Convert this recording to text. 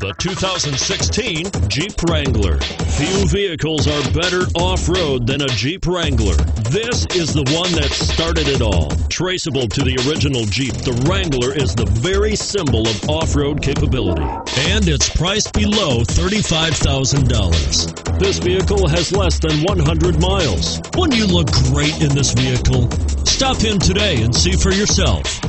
The 2016 Jeep Wrangler. Few vehicles are better off-road than a Jeep Wrangler. This is the one that started it all. Traceable to the original Jeep, the Wrangler is the very symbol of off-road capability. And it's priced below $35,000. This vehicle has less than 100 miles. Wouldn't you look great in this vehicle? Stop in today and see for yourself.